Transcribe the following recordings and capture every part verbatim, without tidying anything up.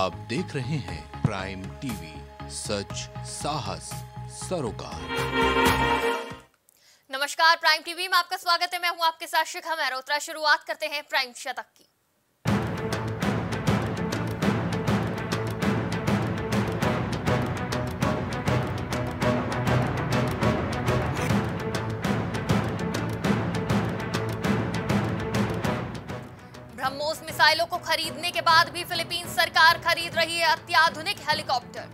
आप देख रहे हैं प्राइम टीवी, सच साहस सरोकार। नमस्कार, प्राइम टीवी में आपका स्वागत है। मैं हूं आपके साथ शिखा मैरोत्रा। शुरुआत करते हैं प्राइम शतक की। ब्रह्मोस मिसाइलों को खरीदने के बाद भी फिलीपीन सरकार खरीद रही है अत्याधुनिक हेलीकॉप्टर।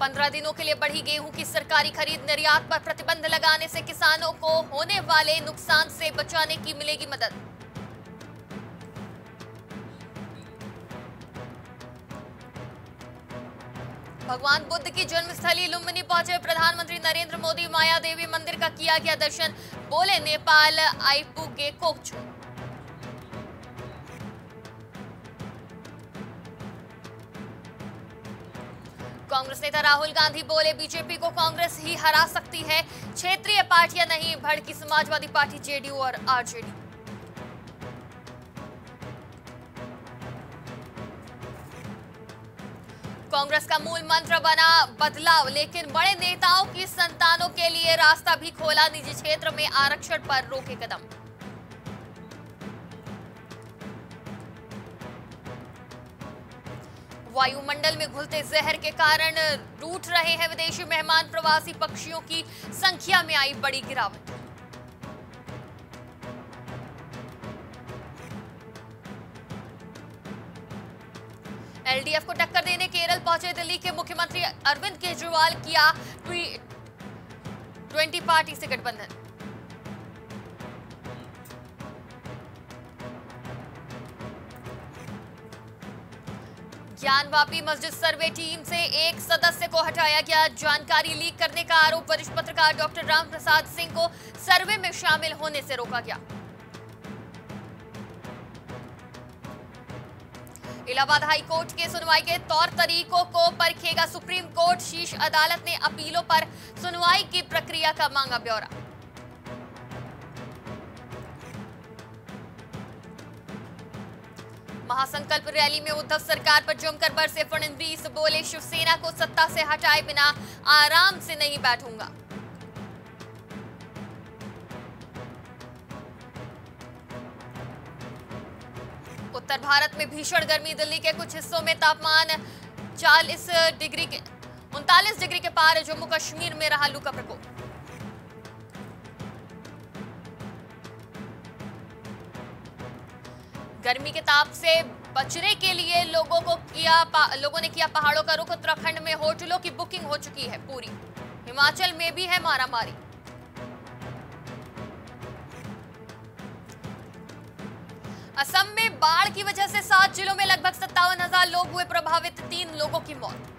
पंद्रह दिनों के लिए बढ़ी गेहूं की सरकारी खरीद। निर्यात पर प्रतिबंध लगाने से किसानों को होने वाले नुकसान से बचाने की मिलेगी मदद। भगवान बुद्ध की जन्मस्थली लुम्बिनी पहुंचे प्रधानमंत्री नरेंद्र मोदी। माया देवी मंदिर का किया गया दर्शन, बोले नेपाल आइपुगे कोक्चू। कांग्रेस नेता राहुल गांधी बोले बीजेपी को कांग्रेस ही हरा सकती है, क्षेत्रीय पार्टियां नहीं। भड़की समाजवादी पार्टी, जेडीयू और आरजेडी। कांग्रेस का मूल मंत्र बना बदलाव, लेकिन बड़े नेताओं की संतानों के लिए रास्ता भी खोला। निजी क्षेत्र में आरक्षण पर रोके कदम। वायुमंडल में घुलते जहर के कारण रूठ रहे हैं विदेशी मेहमान। प्रवासी पक्षियों की संख्या में आई बड़ी गिरावट। एलडीएफ को टक्कर देने केरल पहुंचे दिल्ली के मुख्यमंत्री अरविंद केजरीवाल। किया ट्वेंटी पार्टी से गठबंधन। ज्ञानवापी मस्जिद सर्वे टीम से एक सदस्य को हटाया गया। जानकारी लीक करने का आरोप। वरिष्ठ पत्रकार डॉक्टर राम प्रसाद सिंह को सर्वे में शामिल होने से रोका गया। इलाहाबाद हाई कोर्ट के सुनवाई के तौर तरीकों को परखेगा सुप्रीम कोर्ट। शीर्ष अदालत ने अपीलों पर सुनवाई की प्रक्रिया का मांगा ब्यौरा। महासंकल्प रैली में उद्धव सरकार पर जमकर बरसे फडणवीस। बोले शिवसेना को सत्ता से हटाए बिना आराम से नहीं बैठूंगा। उत्तर भारत में भीषण गर्मी। दिल्ली के कुछ हिस्सों में तापमान चालीस डिग्री के उनतालीस डिग्री के पार। जम्मू कश्मीर में रहा लू का प्रकोप। गर्मी के ताप से बचने के लिए लोगों को किया लोगों ने किया पहाड़ों का रुख। उत्तराखंड में होटलों की बुकिंग हो चुकी है पूरी। हिमाचल में भी है मारामारी। असम में बाढ़ की वजह से सात जिलों में लगभग सत्तावन हजार लोग हुए प्रभावित। तीन लोगों की मौत।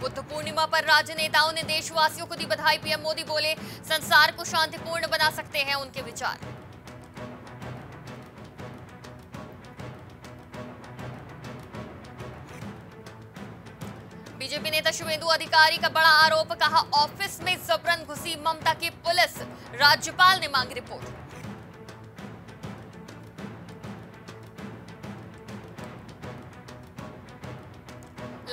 बुद्ध पूर्णिमा पर राज्य नेताओं ने देशवासियों को दी बधाई। पीएम मोदी बोले संसार को शांतिपूर्ण बना सकते हैं उनके विचार। बीजेपी नेता शुभेंदु अधिकारी का बड़ा आरोप। कहा ऑफिस में जबरन घुसी ममता की पुलिस। राज्यपाल ने मांगी रिपोर्ट।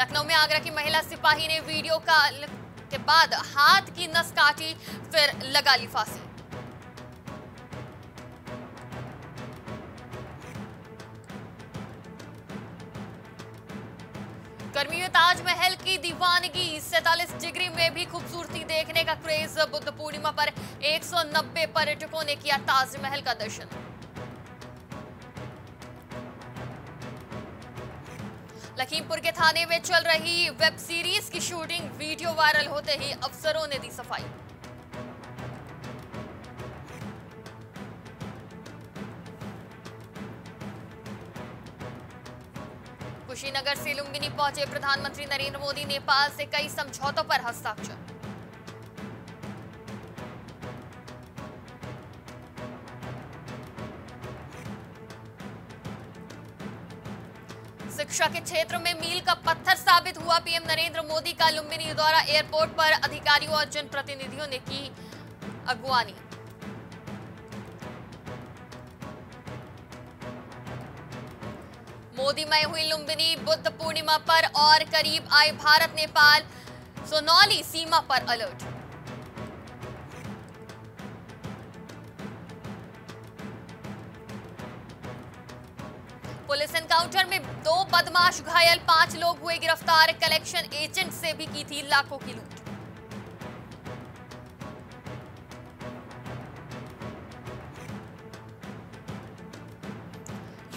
लखनऊ में आगरा की महिला सिपाही ने वीडियो कॉल के बाद हाथ की नस काटी, फिर लगा ली फांसी। गर्मियों ताजमहल की दीवानगी। सैंतालीस डिग्री में भी खूबसूरती देखने का क्रेज। बुद्ध पूर्णिमा पर एक सौ नब्बे पर्यटकों ने किया ताजमहल का दर्शन। लखीमपुर के थाने में चल रही वेब सीरीज की शूटिंग। वीडियो वायरल होते ही अफसरों ने दी सफाई। कुशीनगर से लुम्बिनी पहुंचे प्रधानमंत्री नरेंद्र मोदी। नेपाल से कई समझौतों पर हस्ताक्षर। शिक्षा के क्षेत्र में मील का पत्थर साबित हुआ पीएम नरेंद्र मोदी का लुम्बिनी द्वारा एयरपोर्ट पर अधिकारियों और जनप्रतिनिधियों ने की अगुवानी। मोदीमय हुई लुम्बिनी बुद्ध पूर्णिमा पर और करीब आए भारत नेपाल सोनौली सीमा पर अलर्ट। पुलिस एनकाउंटर में दो बदमाश घायल, पांच लोग हुए गिरफ्तार। कलेक्शन एजेंट से भी की थी लाखों की लूट।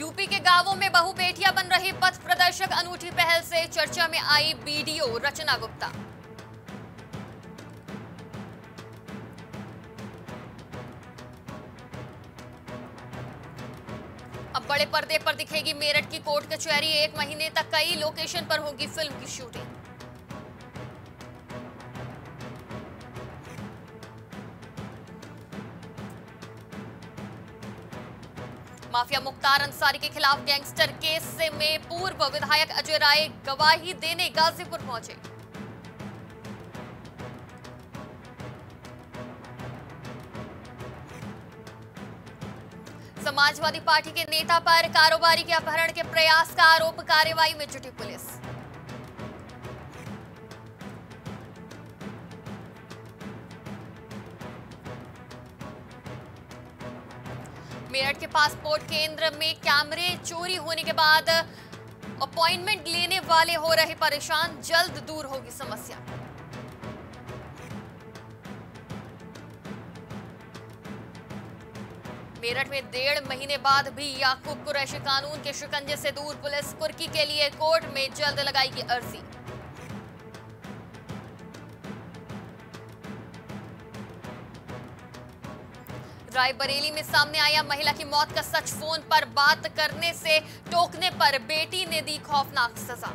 यूपी के गांवों में बहु बेटियां बन रहे पथ प्रदर्शक, अनूठी पहल से चर्चा में आई बीडीओ रचना गुप्ता। अब बड़े पर्दे पर दिखेगी मेरठ की कोर्ट कचहरी, एक महीने तक कई लोकेशन पर होगी फिल्म की शूटिंग। माफिया मुख्तार अंसारी के खिलाफ गैंगस्टर केस में पूर्व विधायक अजय राय गवाही देने गाजीपुर पहुंचे। समाजवादी पार्टी के नेता पर कारोबारी के अपहरण के प्रयास का आरोप, कार्रवाई में जुटी पुलिस। मेरठ के पासपोर्ट केंद्र में कैमरे चोरी होने के बाद अपॉइंटमेंट लेने वाले हो रहे परेशान, जल्द दूर होगी समस्या। मेरठ में डेढ़ महीने बाद भी याकूब कुरैशी कानून के शिकंजे से दूर, पुलिस कुर्की के लिए कोर्ट में जल्द लगाएगी अर्जी। रायबरेली में सामने आया महिला की मौत का सच, फोन पर बात करने से टोकने पर बेटी ने दी खौफनाक सजा।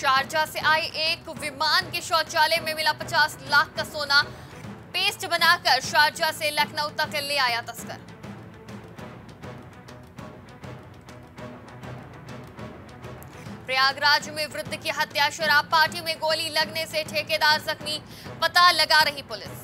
शारजाह से आए एक विमान के शौचालय में मिला पचास लाख का सोना, पेस्ट बनाकर शारजाह से लखनऊ तक ले आया तस्कर। प्रयागराज में वृद्ध की हत्या, शराब पार्टी में गोली लगने से ठेकेदार जख्मी, पता लगा रही पुलिस।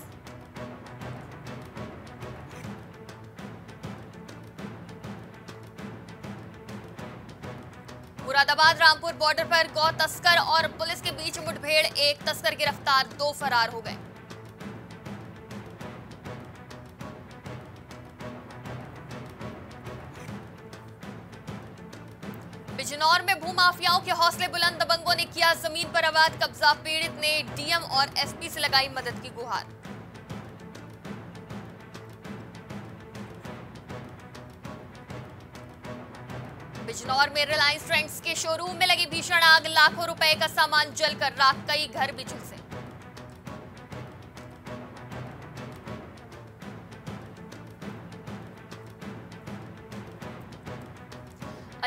मुरादाबाद रामपुर बॉर्डर पर गौ तस्कर और पुलिस के बीच मुठभेड़, एक तस्कर गिरफ्तार, दो फरार हो गए। बिजनौर में भूमाफियाओं के हौसले बुलंद, दबंगों ने किया जमीन पर अवैध कब्जा, पीड़ित ने डीएम और एसपी से लगाई मदद की गुहार। बिजनौर में रिलायंस ट्रेंड्स के शोरूम में लगी भीषण आग, लाखों रुपए का सामान जलकर राख, कई घर भी झुलसे।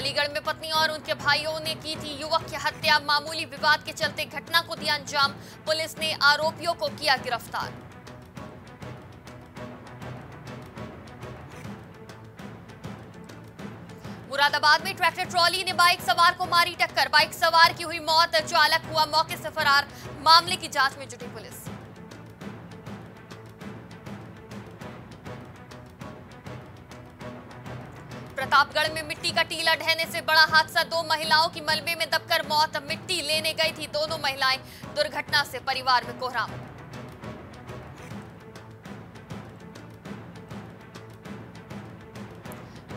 अलीगढ़ में पत्नी और उनके भाइयों ने की थी युवक की हत्या, मामूली विवाद के चलते घटना को दिया अंजाम, पुलिस ने आरोपियों को किया गिरफ्तार। मुरादाबाद में ट्रैक्टर ट्रॉली ने बाइक सवार को मारी टक्कर, बाइक सवार की हुई मौत, चालक हुआ मौके से फरार, मामले की जांच में जुटी पुलिस। प्रतापगढ़ में मिट्टी का टीला ढहने से बड़ा हादसा, दो महिलाओं की मलबे में दबकर मौत, मिट्टी लेने गई थी दोनों महिलाएं, दुर्घटना से परिवार में कोहराम।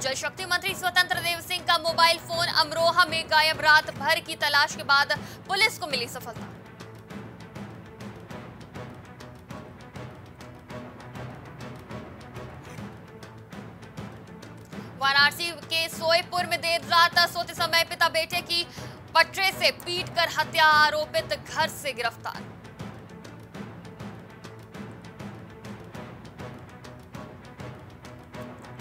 जल शक्ति मंत्री स्वतंत्र देव सिंह का मोबाइल फोन अमरोहा में गायब, रात भर की तलाश के बाद पुलिस को मिली सफलता। वाराणसी के सोएपुर में देर रात सोते समय पिता बेटे की पटरे से पीटकर हत्या, आरोपित घर से गिरफ्तार।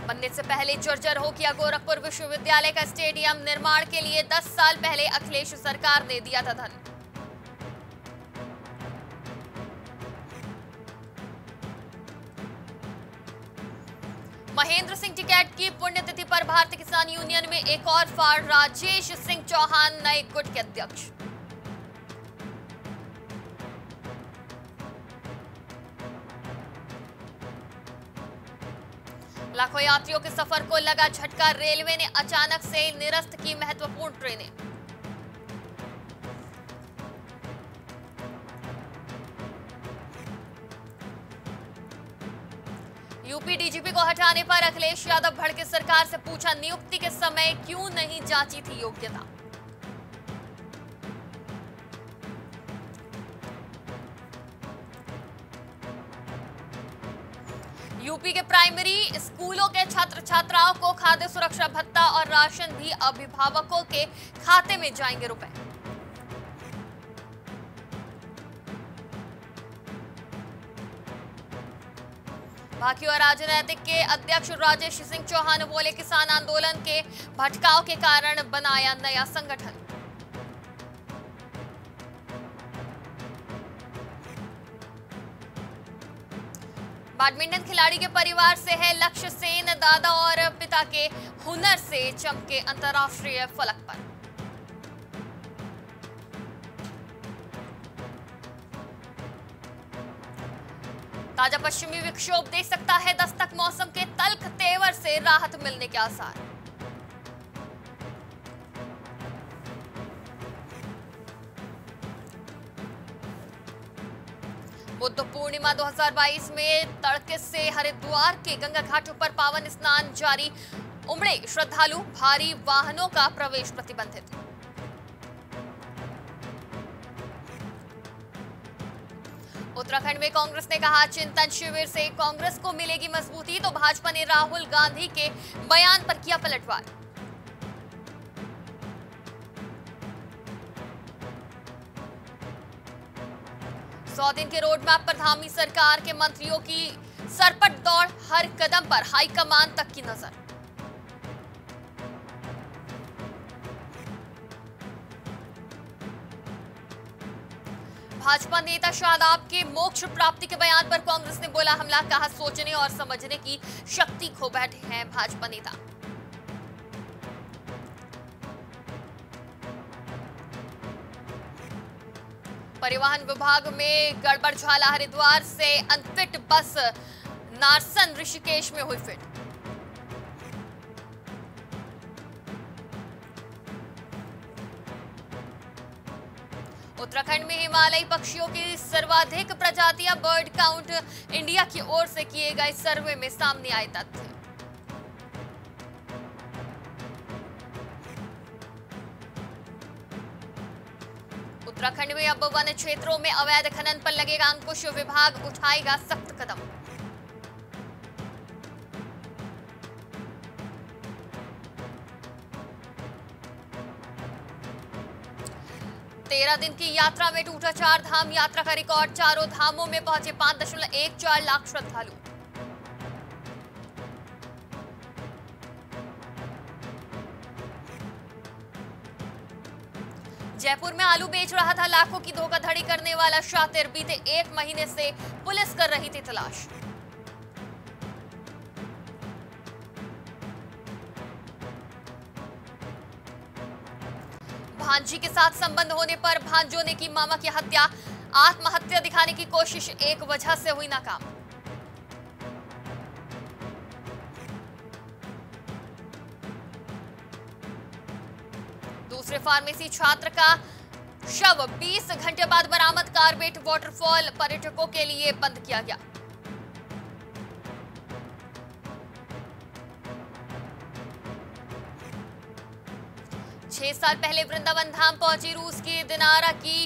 बनने से पहले जर्जर हो किया गोरखपुर विश्वविद्यालय का स्टेडियम, निर्माण के लिए दस साल पहले अखिलेश सरकार ने दिया था धन। महेंद्र सिंह टिकैत की पुण्यतिथि पर भारतीय किसान यूनियन में एक और फाड़, राजेश सिंह चौहान नए गुट के अध्यक्ष। लाखों यात्रियों के सफर को लगा झटका, रेलवे ने अचानक से निरस्त की महत्वपूर्ण ट्रेनें। यूपी डीजीपी को हटाने पर अखिलेश यादव भड़के, सरकार से पूछा नियुक्ति के समय क्यों नहीं जांची थी योग्यता। यूपी के प्राइमरी स्कूलों के छात्र छात्राओं को खाद्य सुरक्षा भत्ता और राशन भी अभिभावकों के खाते में जाएंगे रुपए। बाकी और राजनीतिक के अध्यक्ष राजेश सिंह चौहान बोले, किसान आंदोलन के भटकाव के कारण बनाया नया संगठन। बैडमिंटन खिलाड़ी के परिवार से है लक्ष्य सेन, दादा और पिता के हुनर से चमके अंतर्राष्ट्रीय फलक पर। ताजा पश्चिमी विक्षोभ देख सकता है दस्तक, मौसम के तल्ख तेवर से राहत मिलने के आसार। बुद्ध पूर्णिमा दो हज़ार बाईस में तड़के से हरिद्वार के गंगा घाटों पर पावन स्नान जारी, उमड़े श्रद्धालु, भारी वाहनों का प्रवेश प्रतिबंधित। उत्तराखंड में कांग्रेस ने कहा चिंतन शिविर से कांग्रेस को मिलेगी मजबूती, तो भाजपा ने राहुल गांधी के बयान पर किया पलटवार। सौ दिन के रोड मैप पर धामी सरकार के मंत्रियों की सरपट दौड़, हर कदम पर हाईकमान तक की नजर। भाजपा नेता शादाब के मोक्ष प्राप्ति के बयान पर कांग्रेस ने बोला हमला, कहा सोचने और समझने की शक्ति खो बैठे हैं भाजपा नेता। परिवहन विभाग में गड़बड़ झाला, हरिद्वार से अनफिट बस नारसन ऋषिकेश में हुई फिट। उत्तराखंड में हिमालयी पक्षियों की सर्वाधिक प्रजातियां, बर्ड काउंट इंडिया की ओर से किए गए सर्वे में सामने आए तथ्य। उत्तराखंड में अब वन क्षेत्रों में अवैध खनन पर लगेगा अंकुश, विभाग उठाएगा सख्त कदम। तेरह दिन की यात्रा में टूटा चार धाम यात्रा का रिकॉर्ड, चारों धामों में पहुंचे पांच दशमलव एक चार लाख श्रद्धालु। जयपुर में आलू बेच रहा था लाखों की धोखाधड़ी करने वाला शातिर, बीते एक महीने से पुलिस कर रही थी तलाश। भांजी के साथ संबंध होने पर भांजों ने की मामा की हत्या, आत्महत्या दिखाने की कोशिश एक वजह से हुई नाकाम। दूसरे फार्मेसी छात्र का शव बीस घंटे बाद बरामद, कार्बेट वाटरफॉल पर्यटकों के लिए बंद किया गया। छह साल पहले वृंदावन धाम पहुंची रूस की दिनारा की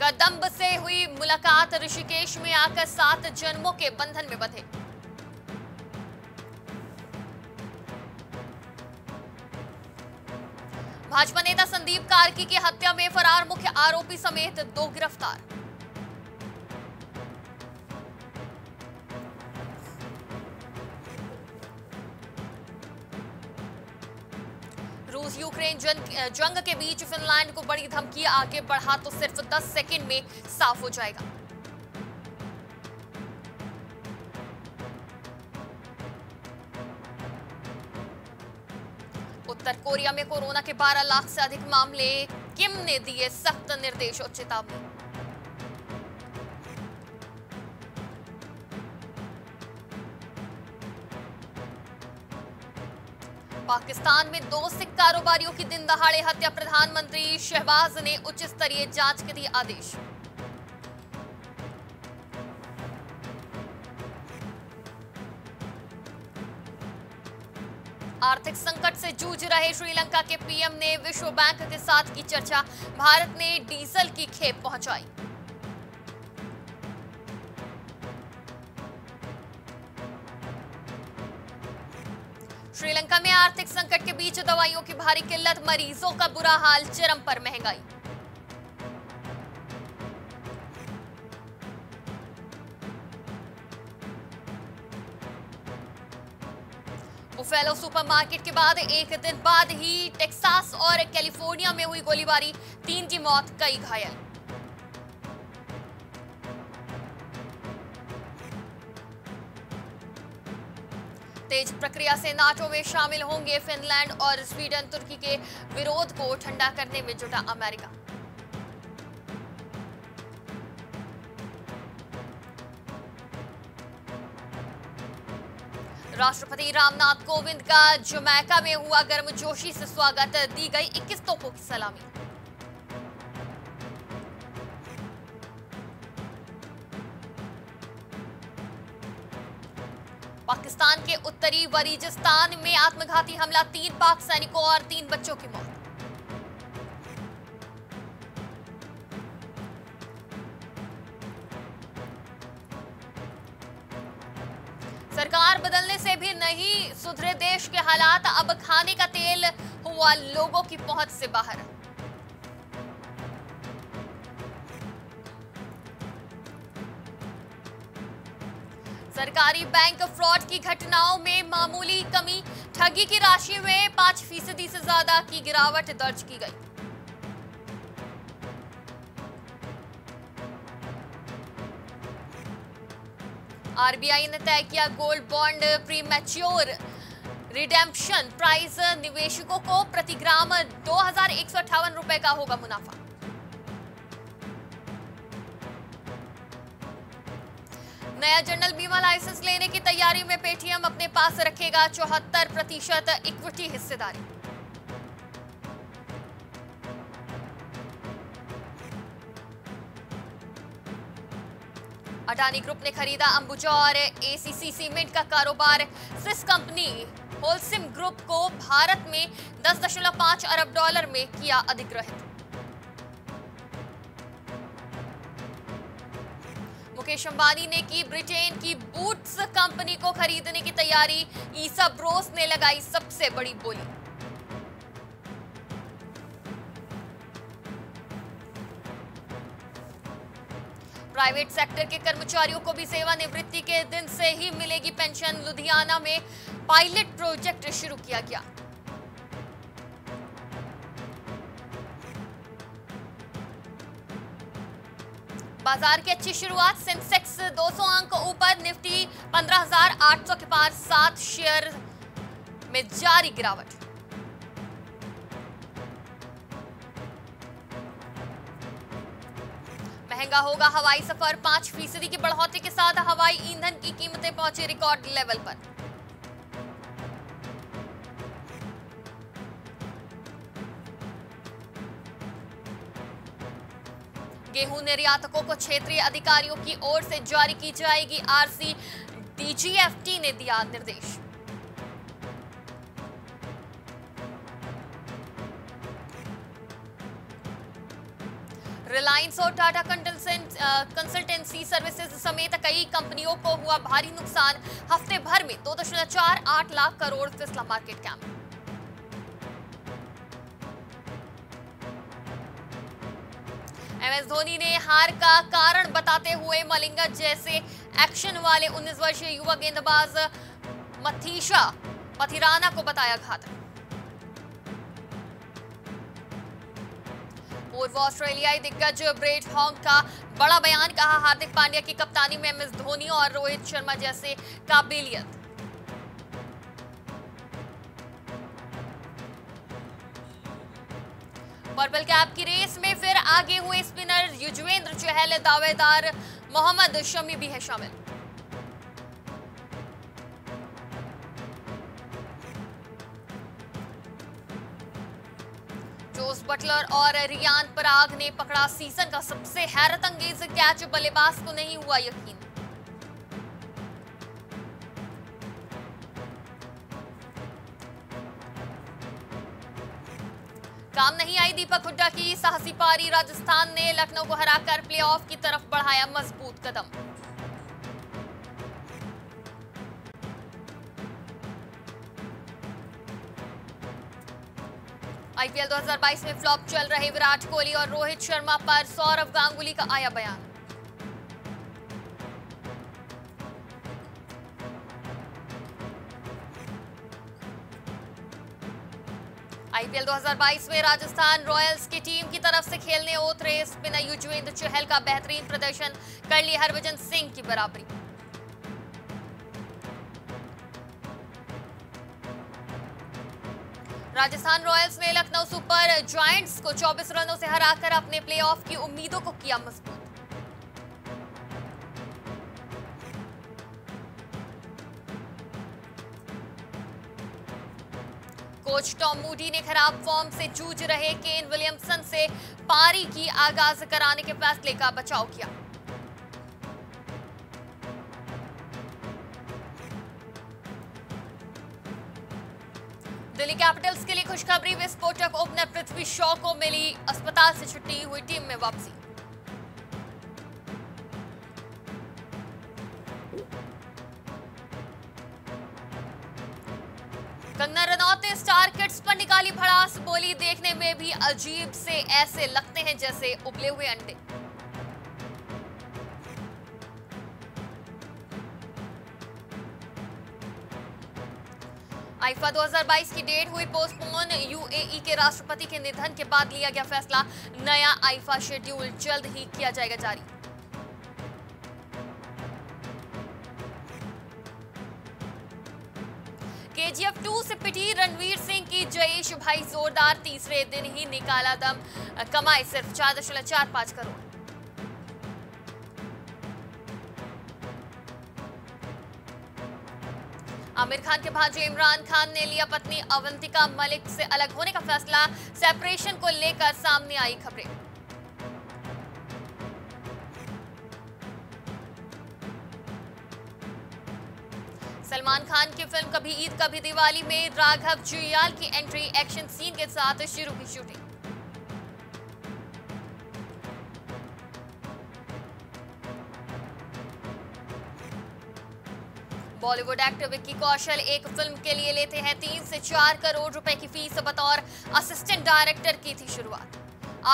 कदम्ब से हुई मुलाकात, ऋषिकेश में आकर सात जन्मों के बंधन में बंधे। भाजपा नेता संदीप कार्की की हत्या में फरार मुख्य आरोपी समेत दो गिरफ्तार। रूस यूक्रेन जंग के बीच फिनलैंड को बड़ी धमकी, आगे बढ़ा तो सिर्फ दस सेकंड में साफ हो जाएगा। उत्तर कोरिया में कोरोना के बारह लाख से अधिक मामले, किम ने दिए सख्त निर्देश और चेतावनी। पाकिस्तान में दो सिख कारोबारियों की दिन दहाड़े हत्या, प्रधानमंत्री शहबाज ने उच्च स्तरीय जांच के दिए आदेश। आर्थिक संकट से जूझ रहे श्रीलंका के पीएम ने विश्व बैंक के साथ की चर्चा, भारत ने डीजल की खेप पहुंचाई। श्रीलंका में आर्थिक संकट के बीच दवाइयों की भारी किल्लत, मरीजों का बुरा हाल, चरम पर महंगाई। बुफेलो सुपरमार्केट के बाद एक दिन बाद ही टेक्सास और कैलिफोर्निया में हुई गोलीबारी, तीन की मौत, कई घायल। तेज प्रक्रिया से नाटो में शामिल होंगे फिनलैंड और स्वीडन, तुर्की के विरोध को ठंडा करने में जुटा अमेरिका। राष्ट्रपति रामनाथ कोविंद का जमैका में हुआ गर्मजोशी से स्वागत, दी गई इक्कीस तोपों की सलामी। पाकिस्तान के उत्तरी वजीरिस्तान में आत्मघाती हमला, तीन पाक सैनिकों और तीन बच्चों की मौत। सरकार बदलने से भी नहीं सुधरे देश के हालात, अब खाने का तेल हुआ लोगों की पहुंच से बाहर। सरकारी बैंक फ्रॉड की घटनाओं में मामूली कमी, ठगी की राशि में पांच फीसदी से ज्यादा की गिरावट दर्ज की गई। आरबीआई ने तय किया gold bond premature redemption price, निवेशकों को प्रति ग्राम दो हजार एक सौ अट्ठावन रुपए का होगा मुनाफा। नया जनरल बीमा लाइसेंस लेने की तैयारी में पेटीएम अपने पास रखेगा चौहत्तर प्रतिशत इक्विटी हिस्सेदारी। अडानी ग्रुप ने खरीदा अंबुजा और एसीसी सीमेंट का कारोबार, स्विस कंपनी होलसिम ग्रुप को भारत में दस दशमलव पांच अरब डॉलर में किया अधिग्रहित। मुकेश अंबानी ने की ब्रिटेन की बूट्स कंपनी को खरीदने की तैयारी, ईसा ब्रोस ने लगाई सबसे बड़ी बोली। प्राइवेट सेक्टर के कर्मचारियों को भी सेवानिवृत्ति के दिन से ही मिलेगी पेंशन, लुधियाना में पायलट प्रोजेक्ट शुरू किया गया। बाजार की अच्छी शुरुआत, सेंसेक्स दो सौ अंक ऊपर, निफ्टी पंद्रह हजार आठ सौ के पार, सात शेयर में जारी गिरावट। महंगा होगा हवाई सफर, पांच फीसदी की बढ़ोतरी के साथ हवाई ईंधन की कीमतें पहुंची रिकॉर्ड लेवल पर। गेहूं निर्यातकों को क्षेत्रीय अधिकारियों की ओर से जारी की जाएगी आरसी, डीजीएफटी ने दिया निर्देश। रिलायंस और टाटा कंसल्टेंसी सर्विसेज समेत कई कंपनियों को हुआ भारी नुकसान, हफ्ते भर में दो दशमलव चार आठ लाख करोड़ फिसला मार्केट कैप। एमएस धोनी ने हार का कारण बताते हुए मलिंगा जैसे एक्शन वाले उन्नीस वर्षीय युवा गेंदबाज मथीशा पथिराना को बताया घातक। पूर्व ऑस्ट्रेलियाई दिग्गज ब्रेट हॉन्ग का बड़ा बयान, कहा हार्दिक पांड्या की कप्तानी में एमएस धोनी और रोहित शर्मा जैसे काबिलियत। और बल्कि आपकी रेस में फिर आगे हुए स्पिनर युजवेंद्र चहल, दावेदार मोहम्मद शमी भी है शामिल। जोस बटलर और रियान पराग ने पकड़ा सीजन का सबसे हैरत अंगेज कैच, बल्लेबाज को नहीं हुआ यकीन। काम नहीं आई दीपक हुड्डा की साहसी पारी, राजस्थान ने लखनऊ को हराकर प्लेऑफ की तरफ बढ़ाया मजबूत कदम। आईपीएल दो हज़ार बाईस में फ्लॉप चल रहे विराट कोहली और रोहित शर्मा पर सौरव गांगुली का आया बयान। आईपीएल दो हज़ार बाईस में राजस्थान रॉयल्स की टीम की तरफ से खेलने उतरे स्पिनर युजवेंद्र चहल का बेहतरीन प्रदर्शन कर ली हरभजन सिंह की बराबरी। राजस्थान रॉयल्स ने लखनऊ सुपर जायंट्स को चौबीस रनों से हराकर अपने प्लेऑफ की उम्मीदों को किया मजबूत। कोच टॉम मूडी ने खराब फॉर्म से जूझ रहे केन विलियमसन से पारी की आगाज कराने के फैसले का बचाव किया। दिल्ली कैपिटल्स के लिए खुशखबरी, विस्फोटक ओपनर पृथ्वी शॉ को मिली अस्पताल से छुट्टी, हुई टीम में वापसी। कंगना रनौत ने स्टार किड्स पर निकाली भड़ास, बोली देखने में भी अजीब से ऐसे लगते हैं जैसे उबले हुए अंडे। आईफा दो हज़ार बाईस की डेट हुई पोस्टपोन, यूएई के राष्ट्रपति के निधन के बाद लिया गया फैसला, नया आईफा शेड्यूल जल्द ही किया जाएगा जारी। केजीएफ टू से पिटी रणवीर सिंह की जयेश भाई जोरदार, तीसरे दिन ही निकाला दम, कमाए सिर्फ चार दशमलव चार पांच करोड़। आमिर खान के भांजे इमरान खान ने लिया पत्नी अवंतिका मलिक से अलग होने का फैसला, सेपरेशन को लेकर सामने आई खबरें। सलमान खान की फिल्म कभी ईद कभी दिवाली में राघव जुयाल की एंट्री, एक्शन सीन के साथ शुरू की शूटिंग। बॉलीवुड एक्टर विक्की कौशल एक फिल्म के लिए लेते हैं तीन से चार करोड़ रुपए की फीस, बतौर असिस्टेंट डायरेक्टर की थी शुरुआत।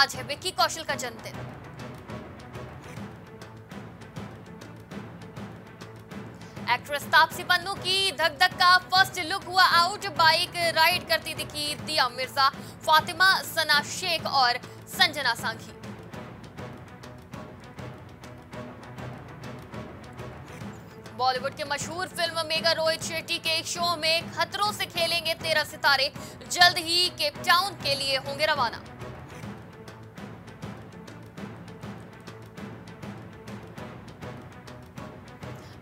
आज है विक्की कौशल का जन्मदिन। एक्ट्रेस तापसी पन्नू की धक धक का फर्स्ट लुक हुआ आउट, बाइक राइड करती दिखी दिया मिर्जा, फातिमा सना शेख और संजना सांघी। बॉलीवुड के मशहूर फिल्म मेगा रोहित शेट्टी के एक शो में खतरों से खेलेंगे तेरह सितारे, जल्द ही केपटाउन के लिए होंगे रवाना।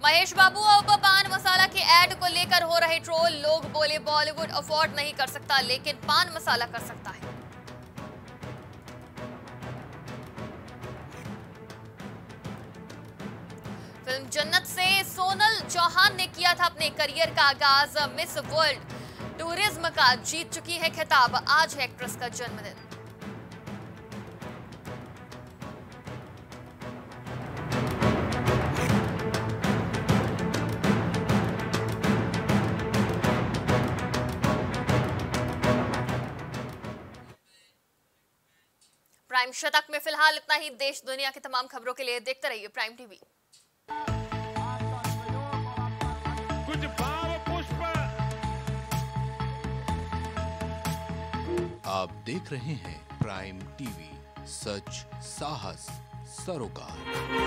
महेश बाबू अब पान मसाला के ऐड को लेकर हो रहे ट्रोल, लोग बोले बॉलीवुड अफोर्ड नहीं कर सकता लेकिन पान मसाला कर सकता है। फिल्म जन्नत से सोनल चौहान ने किया था अपने करियर का आगाज, मिस वर्ल्ड टूरिज्म का जीत चुकी है खिताब, आज है एक्ट्रेस का जन्मदिन। प्राइम शतक में फिलहाल इतना ही। देश दुनिया की तमाम खबरों के लिए देखते रहिए प्राइम टीवी। कुछ भाव पुष्प आप देख रहे हैं प्राइम टीवी, सच साहस सरोकार।